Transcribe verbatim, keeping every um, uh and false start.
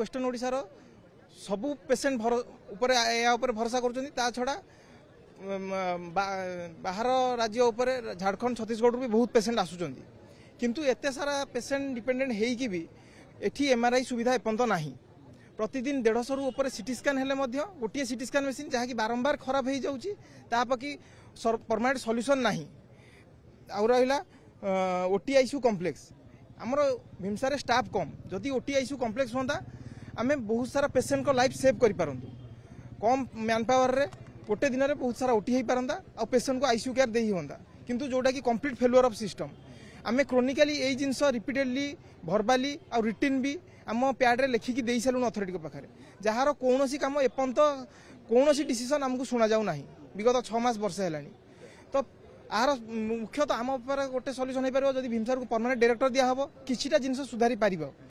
Western ओडिशार सबू patient भर भरोसा करा छड़ा बाहर राज्य उपर झारखंड छत्तीसगढ़ भी बहुत पेसेंट आसुँच किंतु एते सारा पेसेंट डिपेंडेंट होकि भी एठी एमआरआई सुविधा एपर्त ना प्रतिदिन डेढ़शह रु ऊपर सीटी स्कैन हेले मध्य गोटे सीटी स्कैन मेसीन जहाँकि बारंबार खराब हो जाऊँगी ताकि परमानेंट सल्यूसन ना आउ रहा ओटी आईसीयू कम्प्लेक्स आमर भीमसार स्टाफ कम जदि ओटी आईसीयू कम्प्लेक्स होता आम बहुत सारा पेसेंट को लाइफ सेव करूँ कम मैन पावर रे गोटे दिन में बहुत सारा ओटी हो पारंता आ पेसेंट को आईसीयू केयर दे होता किंतु जोटा कि कंप्लीट फेलुअर ऑफ सिस्टम आम क्रोनिकाली यही जिनस रिपीटेडली भरबाली आ रिटर्न भी आम प्याड्रे लेखिकी दे सारूँ अथॉरिटी पाखे जार कौन कम एपर्त कौन डिसीजन आमको शुणा जाऊ ना विगत छमास वर्ष है तो आर मुख्यतः आम गोटे सल्यूशन हो पार जब भीमसार को परमानेंट डायरेक्टर दिया किछिटा जिनस सुधारी पार।